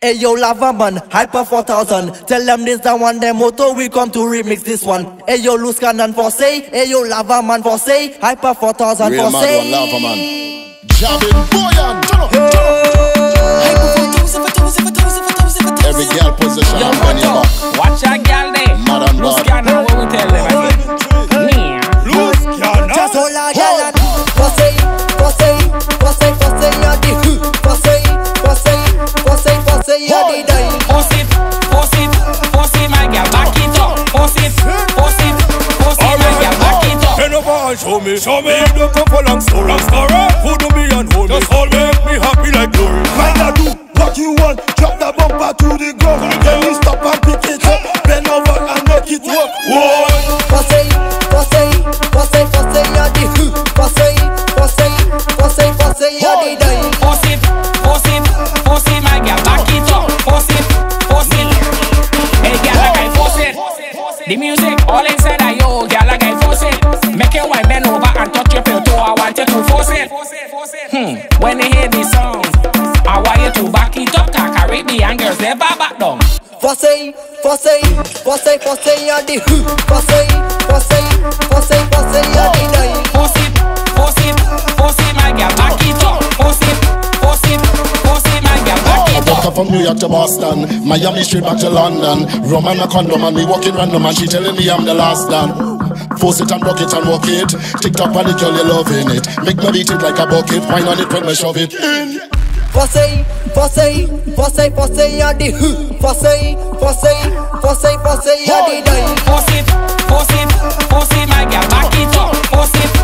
Hey yo, Lava Man, Hypa4000, tell them this the one, them Motto, we come to remix this one. Hey yo, Loose Cannon for say, hey yo, Lava Man for say, Hypa4000 for mad say. One, Lava Man. Jabbing, boyan, Hypa4000, every girl position yo, on your back. Watch a girl there, Loose Cannon, what we tell them again. Loose Cannon, just hold a girl for say, for say, for say, for say, for say, for say, for say. Show me, you don't come for long story. Who do me and hold me? Just all make me happy like glory. Find a do what you want, drop the bumper to the ground. Then we stop and pick it up, bend over and make it work. Whoa! Forsay, forsay, forsay, forsay, you're the who. Forsay, forsay, forsay, forsay, you're the die. Forsay, forsay, forsay, my girl, back it up. Forsay, forsay, hey girl, like I force it. The music all inside of you, girl, like I force it. Make your wife bend over and touch your pillow. I want you to force it. When they hear this song, I want you to back it up. Caribbean girls never back down. Force it, force it, force it, force it, you're the who. Force it, force it, force it, force it, you're the die. Force it, my girl, back it up. Force it, my girl, back it up. I walk up from New York to Boston, Miami straight back to London. Rum and a condom and me walking random and she telling me I'm the last dan. Force it and rock it and walk it. TikTok on the girl, you're loving it. Make me beat it like a bucket. Wine on it when me shove it in. Forsay, forsay, forsay, forsay, you're the who. Forsay, forsay, forsay, forsay, you're the die. Forsay, forsay, forsay, my girl, back it up. Forsay.